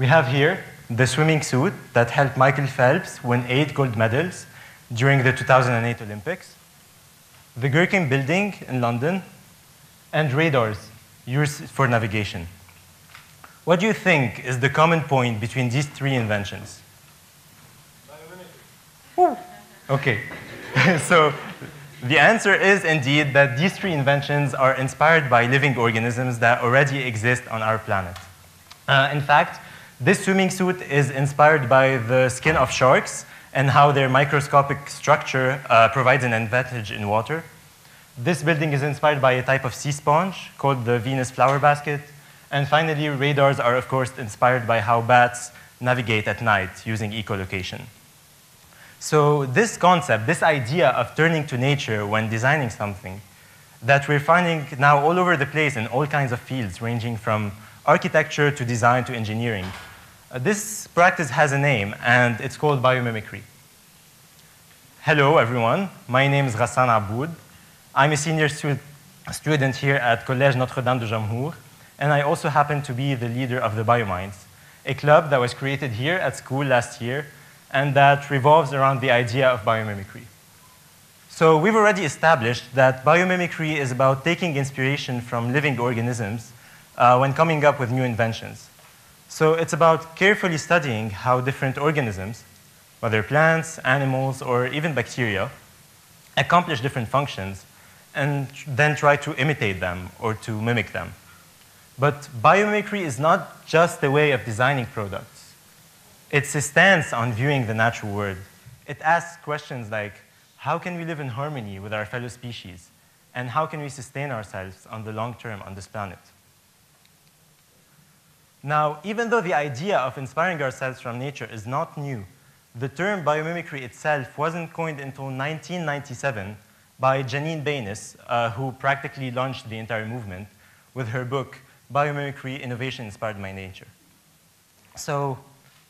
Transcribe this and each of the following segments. We have here the swimming suit that helped Michael Phelps win 8 gold medals during the 2008 Olympics, the Gherkin building in London, and radars used for navigation. What do you think is the common point between these 3 inventions? Biomimicry. Okay. So the answer is indeed that these 3 inventions are inspired by living organisms that already exist on our planet. In fact, this swimming suit is inspired by the skin of sharks and how their microscopic structure provides an advantage in water. This building is inspired by a type of sea sponge called the Venus flower basket. And finally, radars are, of course, inspired by how bats navigate at night using echolocation. So this concept, this idea of turning to nature when designing something that we're finding now all over the place in all kinds of fields, ranging from architecture to design to engineering, this practice has a name, and it's called biomimicry. Hello, everyone. My name is Ghassan Aboud. I'm a senior student here at Collège Notre-Dame de Jamhour. And I also happen to be the leader of the BioMinds, a club that was created here at school last year and that revolves around the idea of biomimicry. So we've already established that biomimicry is about taking inspiration from living organisms when coming up with new inventions. So it's about carefully studying how different organisms, whether plants, animals, or even bacteria, accomplish different functions and then try to imitate them or to mimic them. But biomimicry is not just a way of designing products. It's a stance on viewing the natural world. It asks questions like, how can we live in harmony with our fellow species? And how can we sustain ourselves on the long term on this planet? Now, even though the idea of inspiring ourselves from nature is not new, the term biomimicry itself wasn't coined until 1997 by Janine Benyus, who practically launched the entire movement with her book, Biomimicry: Innovation Inspired by Nature. So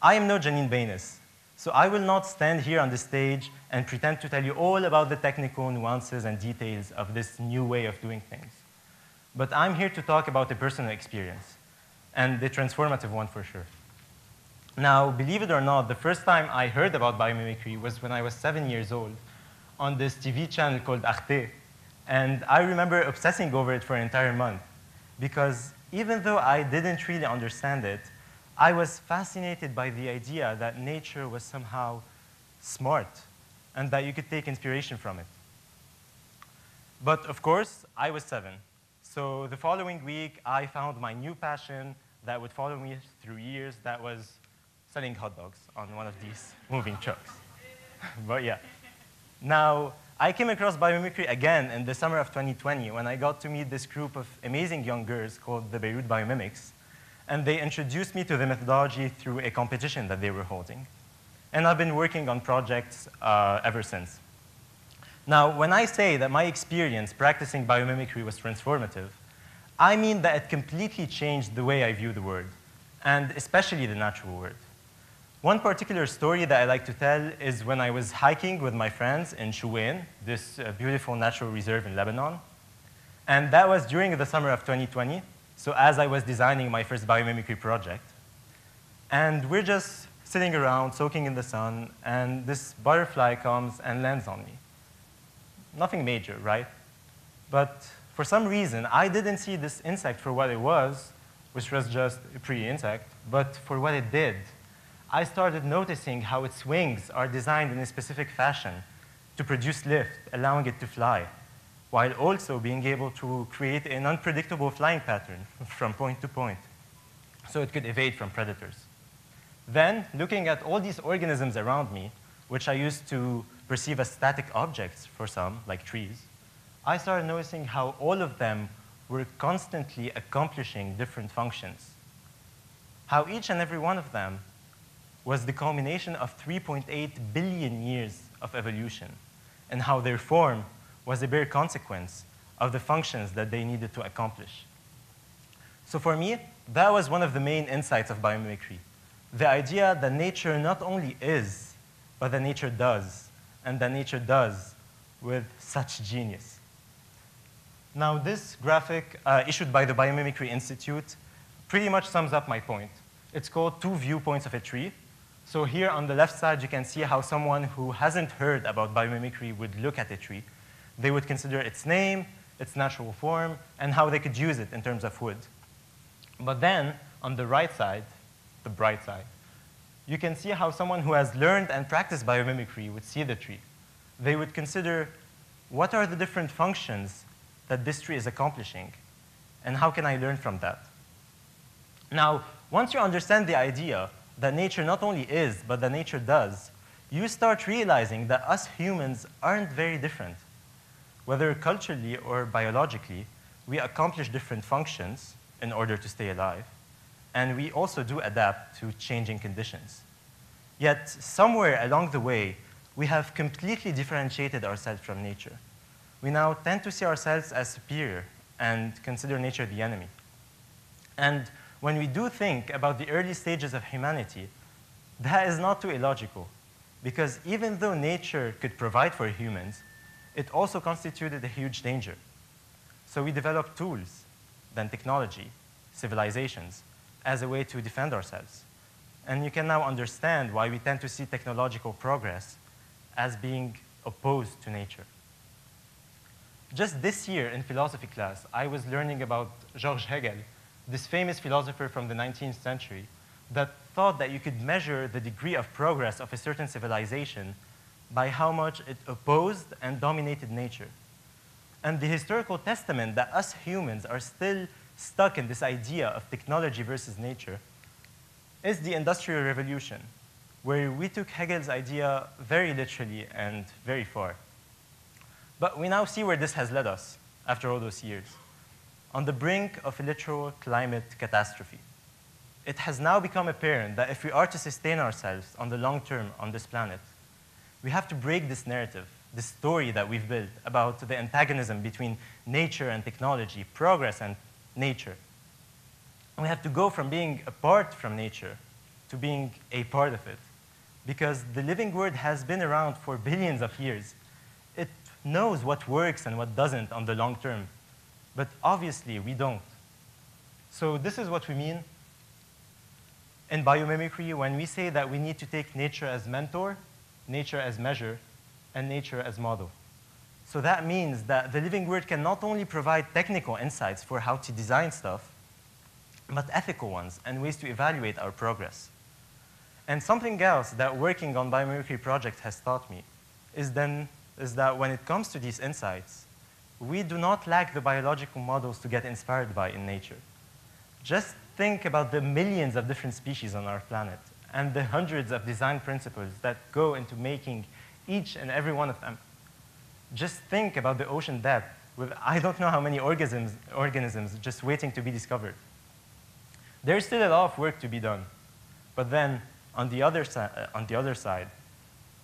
I am no Janine Benyus, so I will not stand here on the stage and pretend to tell you all about the technical nuances and details of this new way of doing things. But I'm here to talk about a personal experience, and the transformative one for sure. Now, believe it or not, the first time I heard about biomimicry was when I was 7 years old on this TV channel called Arte, and I remember obsessing over it for an entire month because even though I didn't really understand it, I was fascinated by the idea that nature was somehow smart and that you could take inspiration from it. But of course, I was 7. So the following week, I found my new passion that would follow me through years, that was selling hot dogs on one of these moving trucks. But yeah. Now, I came across biomimicry again in the summer of 2020 when I got to meet this group of amazing young girls called the Beirut Biomimics. And they introduced me to the methodology through a competition that they were holding. And I've been working on projects ever since. Now, when I say that my experience practicing biomimicry was transformative, I mean that it completely changed the way I view the world, and especially the natural world. One particular story that I like to tell is when I was hiking with my friends in Chouin, this beautiful natural reserve in Lebanon. And that was during the summer of 2020, so as I was designing my first biomimicry project. And we're just sitting around, soaking in the sun, and this butterfly comes and lands on me. Nothing major, right? But for some reason, I didn't see this insect for what it was, which was just a pretty insect, but for what it did. I started noticing how its wings are designed in a specific fashion to produce lift, allowing it to fly, while also being able to create an unpredictable flying pattern from point to point, so it could evade from predators. Then, looking at all these organisms around me, which I used to perceive as static objects for some, like trees, I started noticing how all of them were constantly accomplishing different functions, how each and every one of them was the culmination of 3.8 billion years of evolution, and how their form was a bare consequence of the functions that they needed to accomplish. So for me, that was one of the main insights of biomimicry, the idea that nature not only is, but that nature does, and that nature does with such genius. Now, this graphic issued by the Biomimicry Institute pretty much sums up my point. It's called Two Viewpoints of a Tree. So here on the left side, you can see how someone who hasn't heard about biomimicry would look at a tree. They would consider its name, its natural form, and how they could use it in terms of wood. But then, on the right side, the bright side, you can see how someone who has learned and practiced biomimicry would see the tree. They would consider, what are the different functions that this tree is accomplishing, and how can I learn from that? Now, once you understand the idea that nature not only is, but that nature does, you start realizing that us humans aren't very different. Whether culturally or biologically, we accomplish different functions in order to stay alive, and we also do adapt to changing conditions. Yet, somewhere along the way, we have completely differentiated ourselves from nature. We now tend to see ourselves as superior and consider nature the enemy. And when we do think about the early stages of humanity, that is not too illogical, because even though nature could provide for humans, it also constituted a huge danger. So we developed tools, then technology, civilizations, as a way to defend ourselves. And you can now understand why we tend to see technological progress as being opposed to nature. Just this year in philosophy class, I was learning about Georg Hegel, this famous philosopher from the 19th century, that thought that you could measure the degree of progress of a certain civilization by how much it opposed and dominated nature. And the historical testament that us humans are still stuck in this idea of technology versus nature is the Industrial Revolution, where we took Hegel's idea very literally and very far. But we now see where this has led us after all those years, on the brink of a literal climate catastrophe. It has now become apparent that if we are to sustain ourselves on the long term on this planet, we have to break this narrative, the story that we've built about the antagonism between nature and technology, progress and nature. And we have to go from being apart from nature to being a part of it, because the living world has been around for billions of years. It knows what works and what doesn't on the long term, but obviously we don't. So this is what we mean in biomimicry when we say that we need to take nature as mentor, nature as measure, and nature as model. So that means that the living world can not only provide technical insights for how to design stuff, but ethical ones and ways to evaluate our progress. And something else that working on biomimicry project has taught me is that when it comes to these insights, we do not lack the biological models to get inspired by in nature. Just think about the millions of different species on our planet and the hundreds of design principles that go into making each and every one of them. Just think about the ocean depth with I don't know how many organisms just waiting to be discovered. There's still a lot of work to be done. But then, on the other side,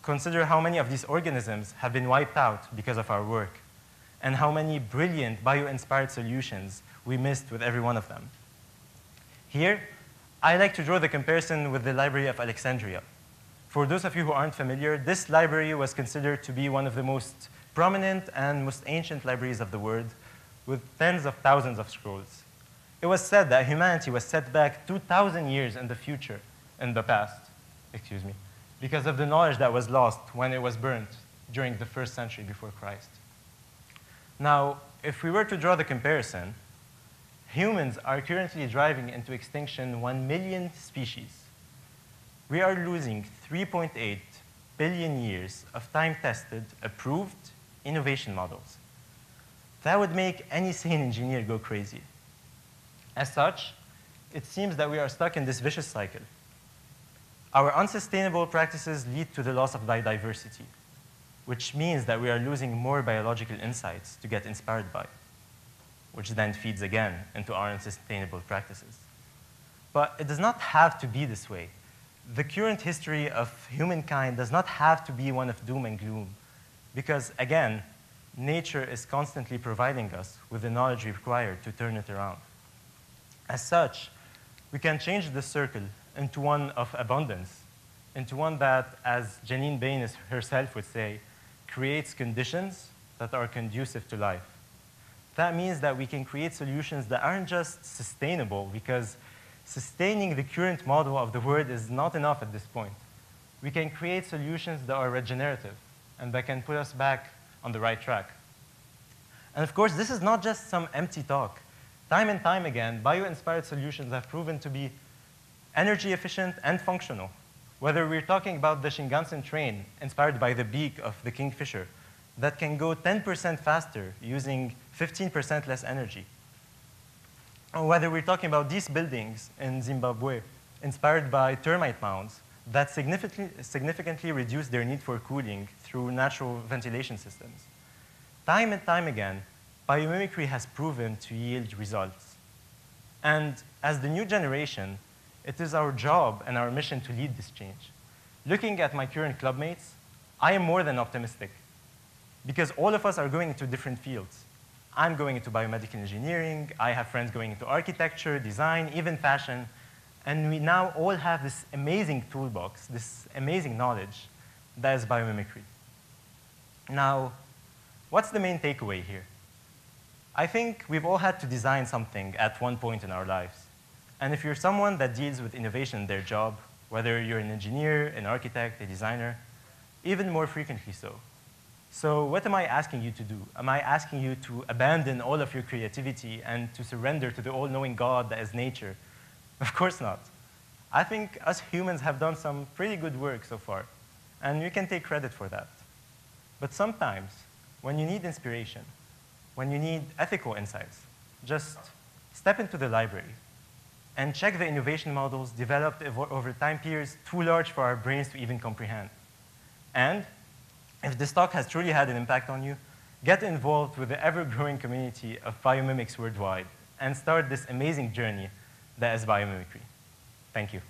consider how many of these organisms have been wiped out because of our work, and how many brilliant bio-inspired solutions we missed with every one of them. Here, I like to draw the comparison with the Library of Alexandria. For those of you who aren't familiar, this library was considered to be one of the most prominent and most ancient libraries of the world, with tens of thousands of scrolls. It was said that humanity was set back 2,000 years in the past, because of the knowledge that was lost when it was burnt during the 1st century before Christ. Now, if we were to draw the comparison, humans are currently driving into extinction 1 million species. We are losing 3.8 billion years of time-tested, approved innovation models. That would make any sane engineer go crazy. As such, it seems that we are stuck in this vicious cycle. Our unsustainable practices lead to the loss of biodiversity, which means that we are losing more biological insights to get inspired by, which then feeds again into our unsustainable practices. But it does not have to be this way. The current history of humankind does not have to be one of doom and gloom, because again, nature is constantly providing us with the knowledge required to turn it around. As such, we can change the circle into one of abundance, into one that, as Janine Benyus herself would say, creates conditions that are conducive to life. That means that we can create solutions that aren't just sustainable because sustaining the current model of the world is not enough at this point. We can create solutions that are regenerative and that can put us back on the right track. And of course, this is not just some empty talk. Time and time again, bio-inspired solutions have proven to be energy efficient and functional. Whether we're talking about the Shinkansen train inspired by the beak of the kingfisher that can go 10% faster using 15% less energy, or whether we're talking about these buildings in Zimbabwe inspired by termite mounds that significantly reduce their need for cooling through natural ventilation systems. Time and time again, biomimicry has proven to yield results. And as the new generation, it is our job and our mission to lead this change. Looking at my current clubmates, I am more than optimistic because all of us are going into different fields. I'm going into biomedical engineering, I have friends going into architecture, design, even fashion, and we now all have this amazing toolbox, this amazing knowledge that is biomimicry. Now, what's the main takeaway here? I think we've all had to design something at one point in our lives. And if you're someone that deals with innovation in their job, whether you're an engineer, an architect, a designer, even more frequently so. So what am I asking you to do? Am I asking you to abandon all of your creativity and to surrender to the all-knowing God that is nature? Of course not. I think us humans have done some pretty good work so far, and you can take credit for that. But sometimes, when you need inspiration, when you need ethical insights, just step into the library and check the innovation models developed over time periods too large for our brains to even comprehend. And if this talk has truly had an impact on you, get involved with the ever-growing community of biomimics worldwide and start this amazing journey that is biomimicry. Thank you.